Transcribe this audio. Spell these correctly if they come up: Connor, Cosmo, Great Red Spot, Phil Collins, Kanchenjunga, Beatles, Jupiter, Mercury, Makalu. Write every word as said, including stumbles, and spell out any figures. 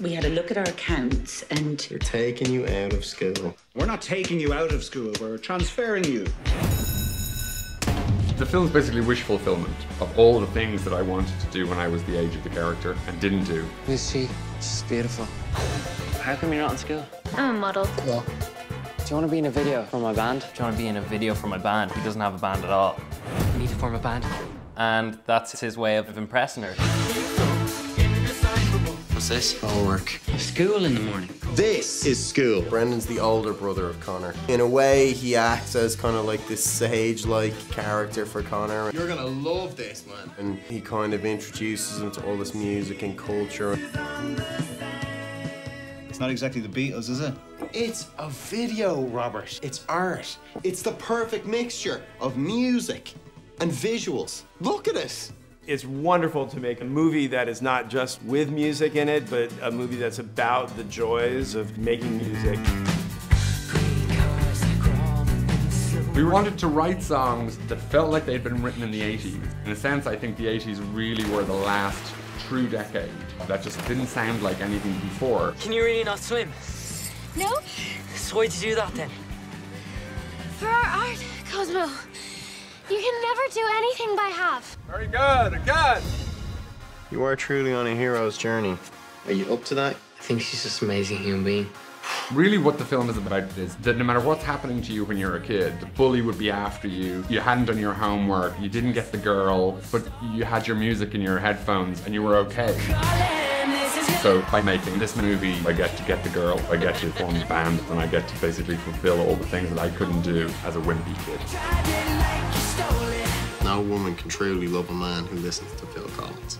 We had a look at our accounts and... We're taking you out of school. We're not taking you out of school, we're transferring you. The film's basically wish fulfillment of all the things that I wanted to do when I was the age of the character and didn't do. Who's she? She's beautiful. How come you're not in school? I'm a model. Well, do you want to be in a video for my band? Do you want to be in a video for my band? He doesn't have a band at all. We need to form a band. And that's his way of impressing her. What's this? All work. School in the morning. This is school. Brendan's the older brother of Connor. In a way, he acts as kind of like this sage-like character for Connor. You're gonna love this, man. And he kind of introduces him to all this music and culture. It's not exactly the Beatles, is it? It's a video, Robert. It's art. It's the perfect mixture of music and visuals. Look at it. It's wonderful to make a movie that is not just with music in it, but a movie that's about the joys of making music. We wanted to write songs that felt like they'd been written in the eighties. In a sense, I think the eighties really were the last true decade that just didn't sound like anything before. Can you really not swim? No. So why'd you do that then? For our art, Cosmo. You can never do anything by half. Very good, again. You are truly on a hero's journey. Are you up to that? I think she's just an amazing human being. Really what the film is about is that no matter what's happening to you when you're a kid, the bully would be after you, you hadn't done your homework, you didn't get the girl, but you had your music in your headphones and you were okay. So by making this movie, I get to get the girl, I get to form the band, and I get to basically fulfill all the things that I couldn't do as a wimpy kid. No woman can truly love a man who listens to Phil Collins.